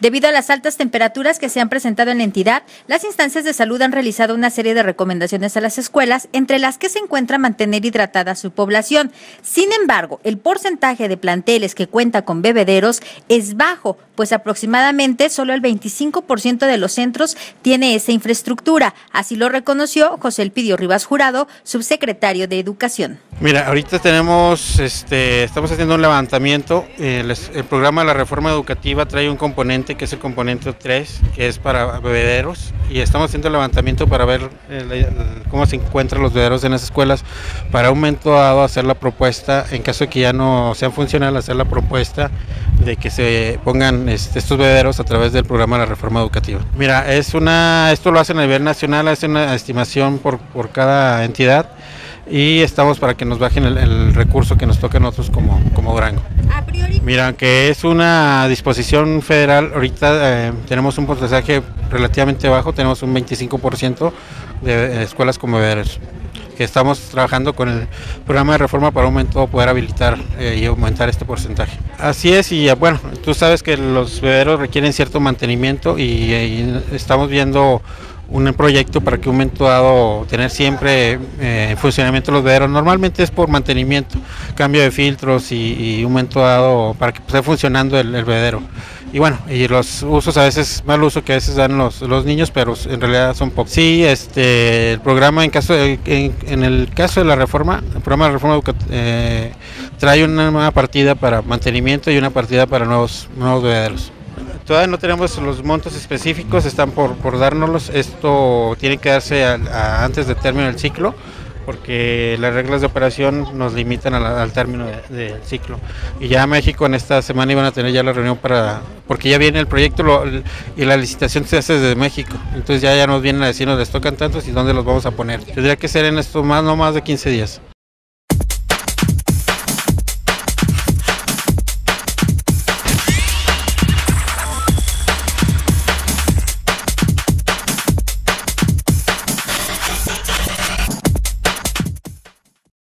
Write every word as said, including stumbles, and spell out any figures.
Debido a las altas temperaturas que se han presentado en la entidad, las instancias de salud han realizado una serie de recomendaciones a las escuelas, entre las que se encuentra mantener hidratada a su población. Sin embargo, el porcentaje de planteles que cuenta con bebederos es bajo, pues aproximadamente solo el veinticinco por ciento de los centros tiene esa infraestructura. Así lo reconoció José Elpidio Rivas Jurado, subsecretario de Educación. Mira, ahorita tenemos, este, estamos haciendo un levantamiento. El, el programa de la reforma educativa trae un componente que es el componente tres, que es para bebederos, y estamos haciendo el levantamiento para ver el, el, cómo se encuentran los bebederos en las escuelas, para un momento dado hacer la propuesta, en caso de que ya no sean funcionales, hacer la propuesta de que se pongan este, estos bebederos a través del programa de la reforma educativa. Mira, es una, esto lo hacen a nivel nacional, hacen una estimación por, por cada entidad, y estamos para que nos bajen el, el recurso que nos toca a nosotros como, como Durango. A priori. Mira, que es una disposición federal, ahorita eh, tenemos un porcentaje relativamente bajo, tenemos un veinticinco por ciento de escuelas con bebederos, que estamos trabajando con el programa de reforma para aumentar, poder habilitar eh, y aumentar este porcentaje. Así es, y bueno, tú sabes que los bebederos requieren cierto mantenimiento y, y estamos viendo un proyecto para que un momento dado tener siempre eh, funcionamiento los bebederos. Normalmente es por mantenimiento, cambio de filtros y, y un momento dado para que esté funcionando el, el bebedero. Y bueno, y los usos a veces, mal uso que a veces dan los, los niños, pero en realidad son pocos. Sí, este, el programa, en caso de, en, en el caso de la reforma, el programa de reforma eh, trae una nueva partida para mantenimiento y una partida para nuevos, nuevos bebederos. Todavía no tenemos los montos específicos, están por, por dárnoslos. Esto tiene que darse a, a antes del término del ciclo, porque las reglas de operación nos limitan a la, al término del de, de ciclo. Y ya México en esta semana iban a tener ya la reunión para, porque ya viene el proyecto lo, y la licitación se hace desde México. Entonces ya, ya nos vienen a decirnos, les tocan tantos y dónde los vamos a poner. Tendría que ser en estos más, no más de quince días.